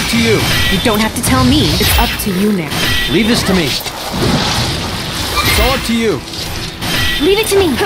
up to you. You don't have to tell me. It's up to you now. Leave this to me. It's all up to you. Leave it to me.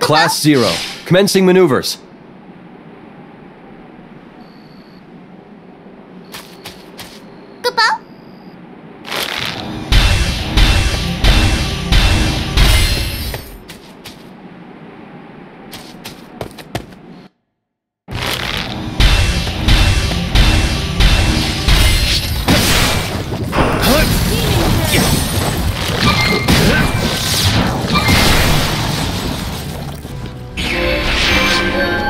Class 0, commencing maneuvers. Yeah.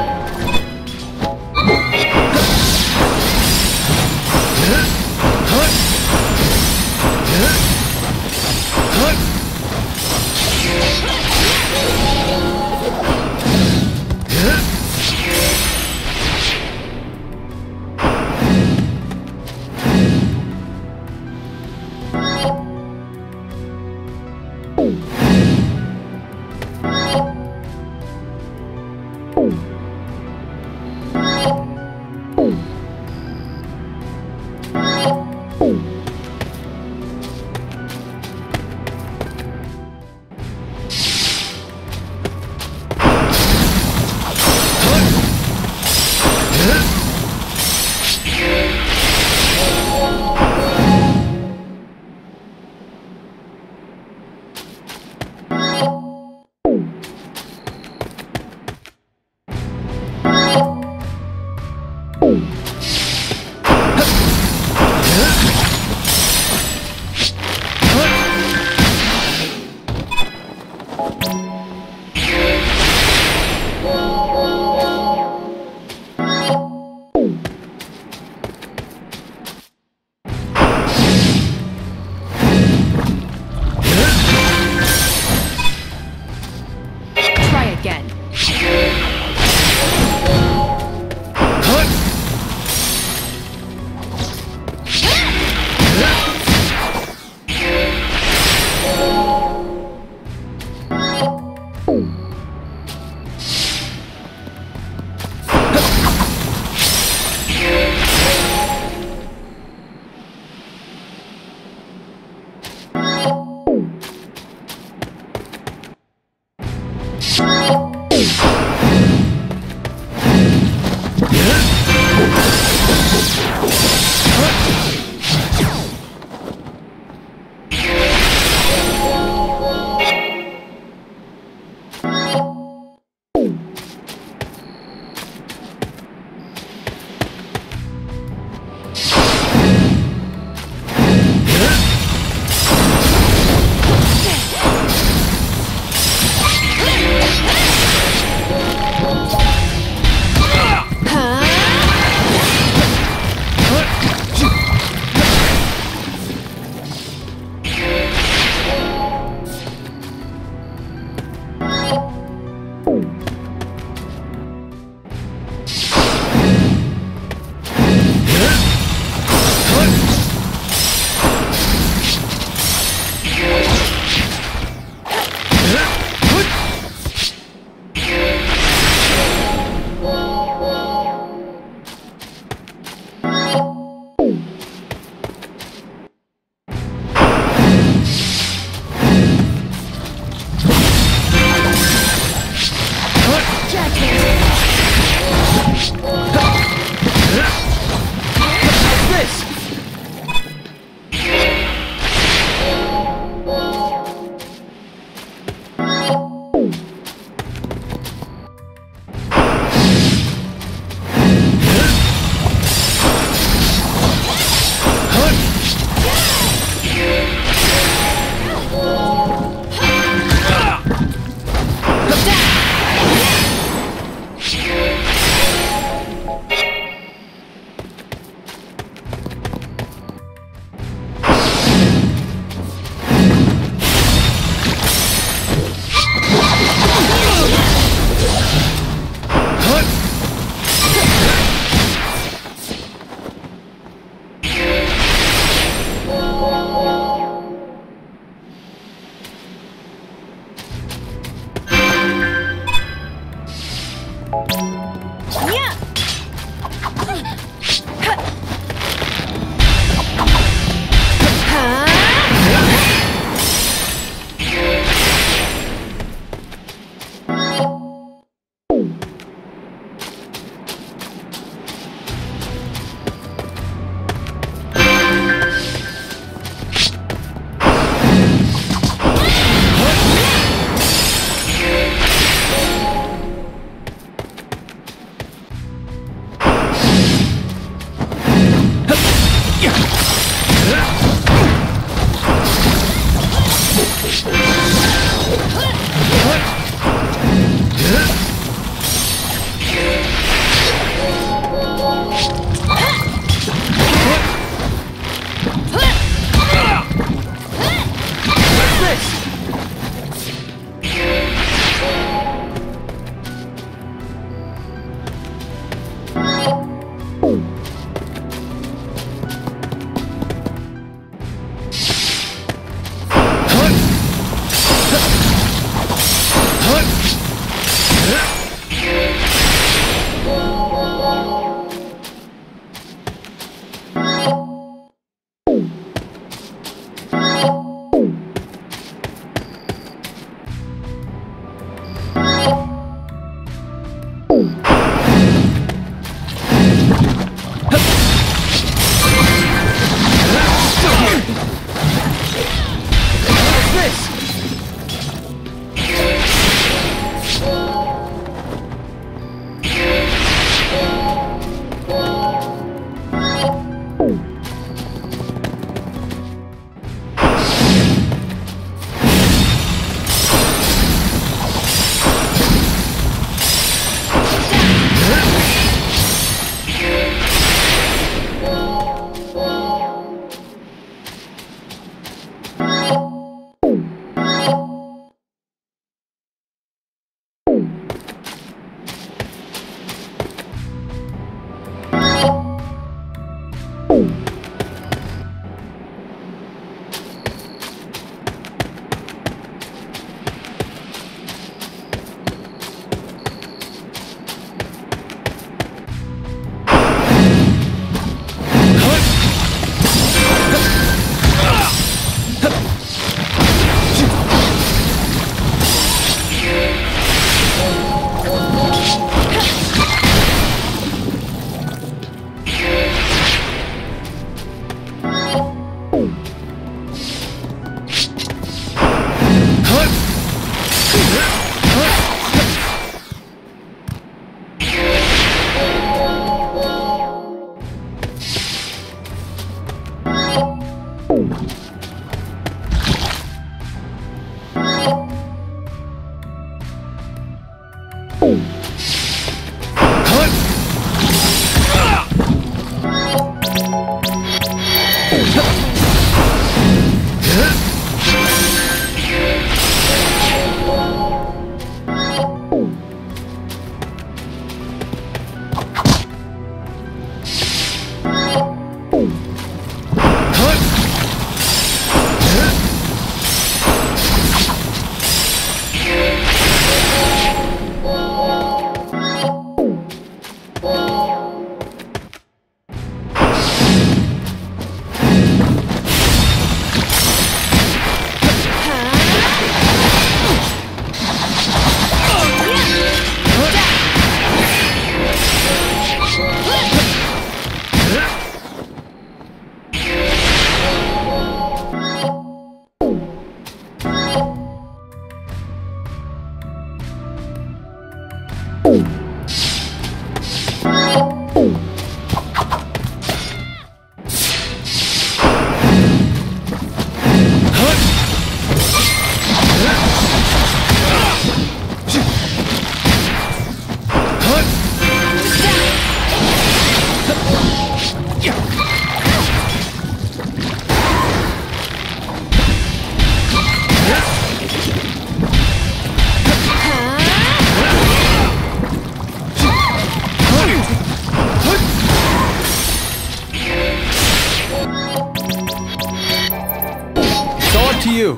up to you.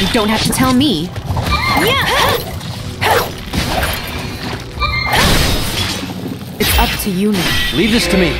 You don't have to tell me. It's up to you now. Leave this to me.